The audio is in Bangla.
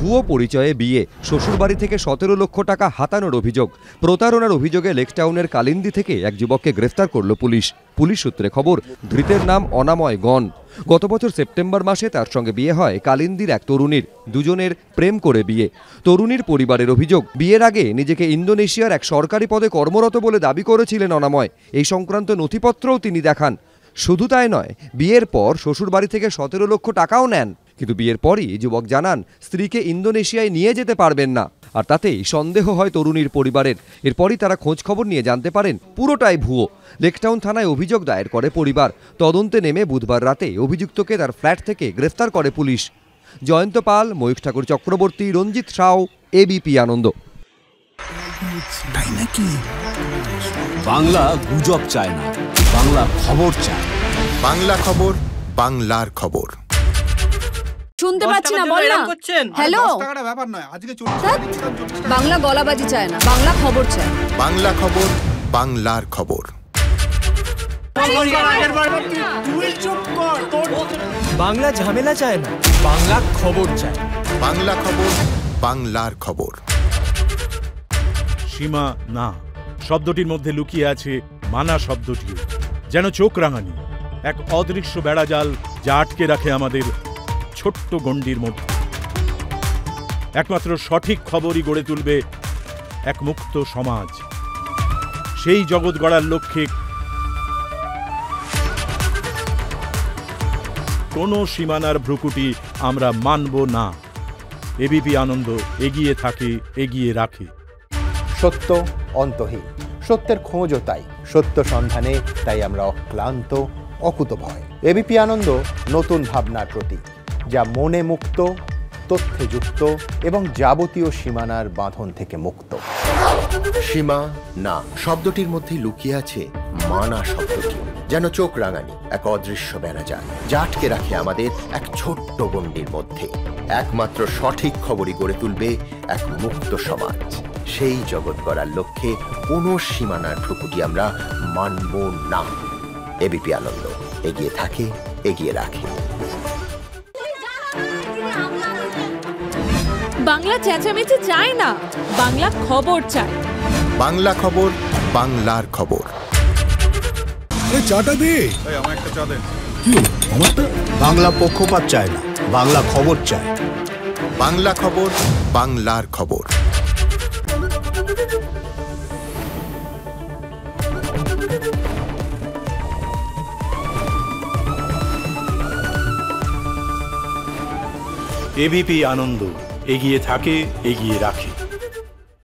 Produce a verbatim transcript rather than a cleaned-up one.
ভুয়ো পরিচয়ে বিয়ে, শ্বশুরবাড়ি থেকে সতেরো লক্ষ টাকা হাতানোর অভিযোগ, প্রতারণার অভিযোগে লেকটাউনের কালিন্দি থেকে এক যুবককে গ্রেফতার করল পুলিশ। পুলিশ সূত্রে খবর, ধৃতের নাম অনাময় গণ। গত বছর সেপ্টেম্বর মাসে তার সঙ্গে বিয়ে হয় কালিন্দির এক তরুণীর। দুজনের প্রেম করে বিয়ে। তরুণীর পরিবারের অভিযোগ, বিয়ের আগে নিজেকে ইন্দোনেশিয়ার এক সরকারি পদে কর্মরত বলে দাবি করেছিলেন অনাময়। এই সংক্রান্ত নথিপত্রও তিনি দেখান। শুধু তাই নয়, বিয়ের পর শ্বশুরবাড়ি থেকে সতেরো লক্ষ টাকাও নেন। কিন্তু বিয়ের পরই যুবক জানান স্ত্রীকে ইন্দোনেশিয়ায় নিয়ে যেতে পারবেন না, আর তাতেই সন্দেহ হয় তরুণীর পরিবারের। এরপরই তারা খোঁজখবর নিয়ে জানতে পারেন পুরোটাই ভুয়ো। লেকটাউন থানায় অভিযোগ দায়ের করে পরিবার। তদন্তে নেমে বুধবার রাতে অভিযুক্তকে তার ফ্ল্যাট থেকে গ্রেফতার করে পুলিশ। জয়ন্ত পাল, ময়ূখ ঠাকুর চক্রবর্তী, রঞ্জিত সাউ, এবিপি আনন্দ। বাংলা গুজব চায় না, বাংলা খবর চায়। বাংলা খবর, বাংলার খবর। শুনতে পাচ্ছি না, বল না। হ্যালো, বাংলা গলাবাজি চায় না, বাংলা খবর চায়। বাংলা খবর, বাংলার খবর। বাংলা ঝামেলা চায় না, বাংলা খবর চায়। বাংলা খবর, বাংলার খবর। সীমা না শব্দটির মধ্যে লুকিয়ে আছে মানা শব্দটিও, যেন চোখ রাঙানি, এক অদৃশ্য বেড়াজাল যা আটকে রাখে আমাদের ছোট্ট গণ্ডির মধ্যে। একমাত্র সঠিক খবরই গড়ে তুলবে এক মুক্ত সমাজ। সেই জগৎ গড়ার লক্ষ্যে কোনো সীমানার ভ্রুকুটি আমরা মানব না। এবিপি আনন্দ এগিয়ে থাকে, এগিয়ে রাখে। সত্য অন্তহীন, সত্যের খোঁজও তাই। সত্য সন্ধানে তাই আমরা অক্লান্ত, অকুতভয়। এবিপি আনন্দ নতুন ভাবনার প্রতীক, যা মনে মুক্ত, তথ্যে যুক্ত এবং যাবতীয় সীমানার বাঁধন থেকে মুক্ত। সীমা না শব্দটির মধ্যে লুকিয়ে আছে মানা শব্দটি, যেন চোখ রাঙানি, এক অদৃশ্য বেড়াজাল যা আটকে রাখে আমাদের এক ছোট্ট গণ্ডির মধ্যে। একমাত্র সঠিক খবরই গড়ে তুলবে এক মুক্ত সমাজ। সেই জগৎ গড়ার লক্ষ্যে কোনো সীমানার ঠুকুটি আমরা মানব না। এবিপি আনন্দ এগিয়ে থাকে, এগিয়ে রাখে। বাংলা চেঁচামেচি চায় না, বাংলা খবর চায়। বাংলা খবর, বাংলার খবর। চাটা দে, আমার একটা চা দেন। বাংলা পক্ষপাত চায় না, বাংলা খবর চায়। বাংলা খবর, বাংলার খবর। এবিপি আনন্দ এগিয়ে থাকে, এগিয়ে রাখে।